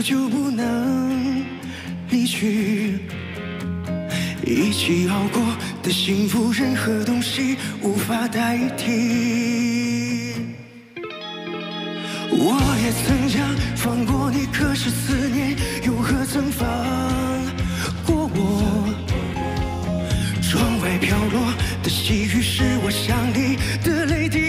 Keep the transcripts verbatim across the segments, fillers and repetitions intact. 久久不能离去，一起熬过的幸福，任何东西无法代替。我也曾想放过你，可是思念又何曾放过我？窗外飘落的细雨，是我想你的泪滴。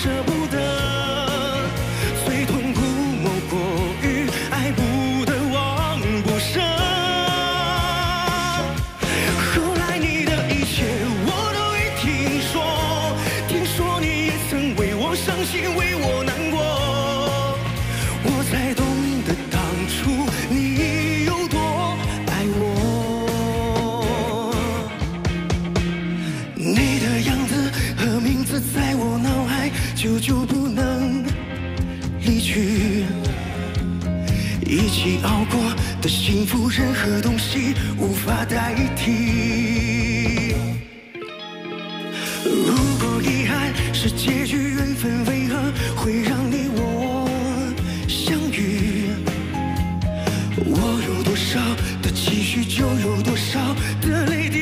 舍不得，最痛苦莫过于爱不得忘不舍。后来你的一切我都已听说，听说你也曾为我伤心，为我难过，我才懂得当初你有多爱我。你的样子和名字在我脑海。 久久不能离去，一起熬过的幸福，任何东西无法代替。如果遗憾是结局，缘分为何会让你我相遇？我有多少的期许，就有多少的泪滴。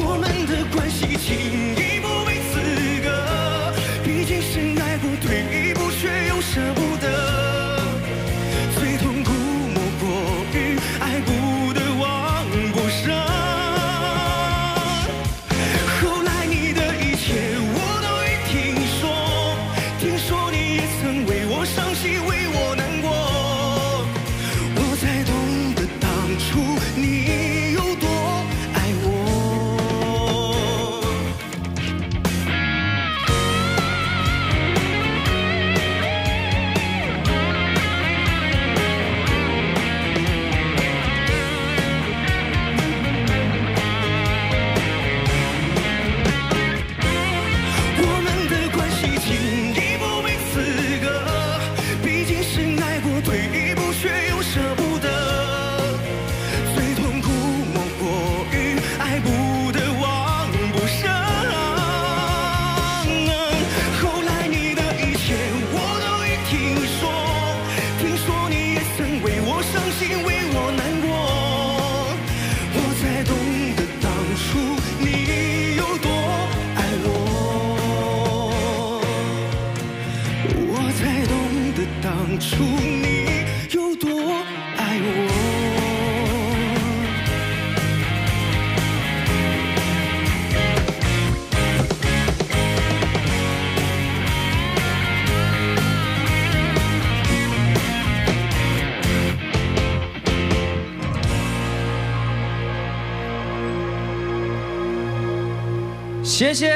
我们的关系，请。 舍不得，最痛苦莫过于爱不得忘不舍。后来你的一切我都已听说，听说你也曾为我伤心，为我难过，我才懂得当初你有多爱我。 当初你有多爱我？谢谢。